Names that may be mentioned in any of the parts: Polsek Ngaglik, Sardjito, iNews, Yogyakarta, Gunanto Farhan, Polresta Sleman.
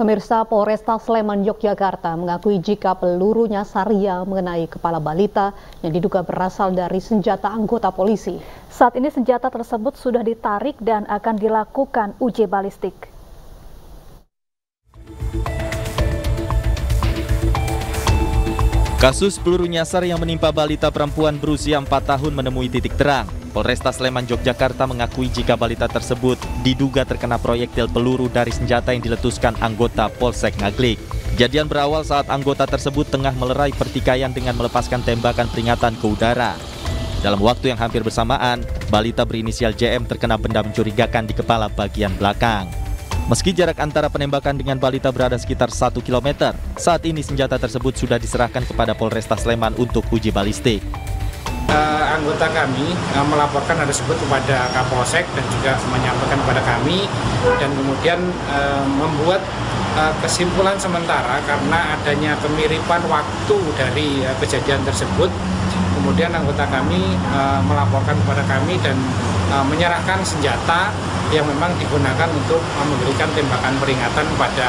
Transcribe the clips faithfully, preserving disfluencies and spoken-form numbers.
Pemirsa, Polresta Sleman, Yogyakarta mengakui jika pelurunya Saria mengenai kepala balita yang diduga berasal dari senjata anggota polisi. Saat ini senjata tersebut sudah ditarik dan akan dilakukan uji balistik. Kasus peluru nyasar yang menimpa balita perempuan berusia empat tahun menemui titik terang. Polresta Sleman, Yogyakarta mengakui jika balita tersebut diduga terkena proyektil peluru dari senjata yang diletuskan anggota Polsek Ngaglik. Kejadian berawal saat anggota tersebut tengah melerai pertikaian dengan melepaskan tembakan peringatan ke udara. Dalam waktu yang hampir bersamaan, balita berinisial J M terkena benda mencurigakan di kepala bagian belakang. Meski jarak antara penembakan dengan balita berada sekitar satu kilometer, saat ini senjata tersebut sudah diserahkan kepada Polresta Sleman untuk uji balistik. Uh, anggota kami uh, melaporkan hal tersebut kepada Kapolsek dan juga menyampaikan kepada kami, dan kemudian uh, membuat uh, kesimpulan sementara karena adanya kemiripan waktu dari uh, kejadian tersebut. Kemudian anggota kami uh, melaporkan kepada kami dan uh, menyerahkan senjata yang memang digunakan untuk memberikan tembakan peringatan pada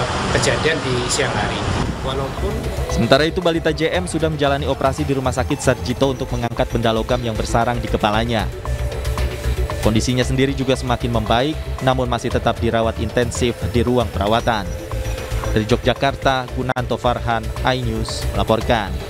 uh, kejadian di siang hari. Walaupun... Sementara itu, balita J M sudah menjalani operasi di rumah sakit Sardjito untuk mengangkat benda logam yang bersarang di kepalanya. Kondisinya sendiri juga semakin membaik, namun masih tetap dirawat intensif di ruang perawatan. Dari Yogyakarta, Gunanto Farhan, iNews melaporkan.